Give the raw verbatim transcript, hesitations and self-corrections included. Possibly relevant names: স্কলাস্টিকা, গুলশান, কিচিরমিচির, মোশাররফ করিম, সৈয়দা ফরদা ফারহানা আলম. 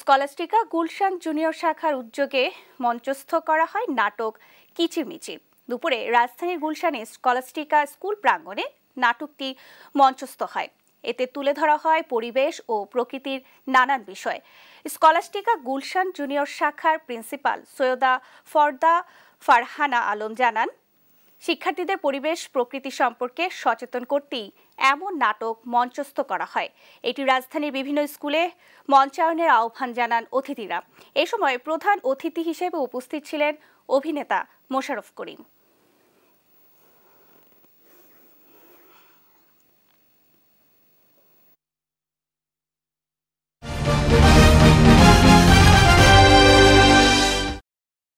স্কলাস্টিকা গুলশান junior শাখার উদ্যোগে মঞ্চস্থ করা হয় নাটক কিচিমিচি। দুপুরে রাজধানীর গুলশানে স্কলাস্টিকা স্কুল প্রাঙ্গণে নাটকটি মঞ্চস্থ হয়। এতে তুলে ধরা হয় পরিবেশ ও প্রকৃতির নানান বিষয়। স্কলাস্টিকা গুলশান জুনিয়র শাখার প্রিন্সিপাল সৈয়দা ফরদা ফারহানা আলম জানান, শিক্ষার্থীদের পরিবেশ প্রকৃতি সম্পর্কে সচেতন করতেই এমন নাটক মঞ্চস্থ করা হয়। এটি রাজধানীর বিভিন্ন স্কুলে মঞ্চায়নের আহ্বান জানান অতিথিরা। এ সময় প্রধান অতিথি হিসেবে উপস্থিত ছিলেন অভিনেতা মোশাররফ করিম।